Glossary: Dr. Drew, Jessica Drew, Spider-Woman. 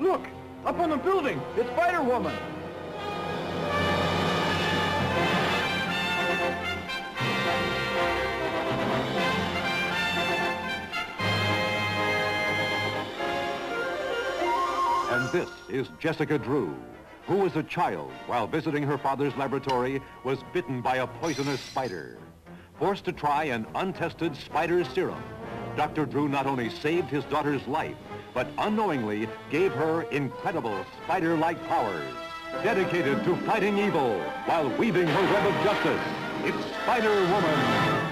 Look, up on the building, it's Spider-Woman. And this is Jessica Drew, who as a child, while visiting her father's laboratory, was bitten by a poisonous spider. Forced to try an untested spider serum, Dr. Drew not only saved his daughter's life, but unknowingly gave her incredible spider-like powers. Dedicated to fighting evil while weaving her web of justice, it's Spider-Woman.